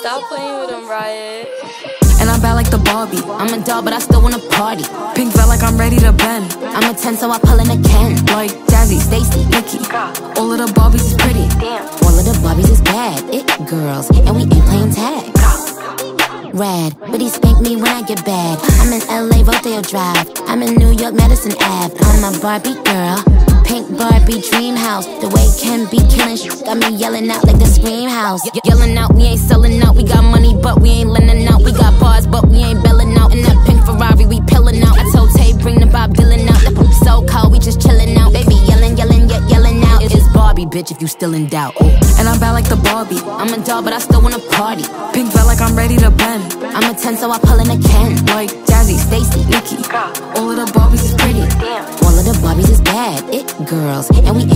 Stop playing with them, Riot. And I'm bad like the Barbie. I'm a doll, but I still wanna party. Pink felt like I'm ready to bend. I'm a 10, so I pull in a can. Like Jazzy, Stacey, Nikki. All of the Barbies is pretty. All of the Barbies is bad. It girls, and we ain't playing tag. Rad, but he spanked me when I get bad. I'm in LA, Rodeo Drive. I'm in New York, Madison Ave. I'm a Barbie girl, pink Barbie dream house. The way Ken be killing shit got me yelling out like the Scream House. Yelling out, we ain't selling out. We got money, but we ain't lending out. We got bars, but we ain't belling out. In that pink Ferrari, we pillin' out. I told Tay, bring the Bob Dylan out. The poop so cold, we just chillin' out. They be yelling, yelling, yet yelling out. It's Barbie, bitch, if you still in doubt. And I'm bad like the Barbie. I'm a doll, but I still wanna party. Pink felt like I'm ready to bend. I'm a 10, so I pull in a can. Like Jazzy, Stacey, Nikki. All of the Barbies is pretty. All of the Barbies is bad. It girls, and we ain't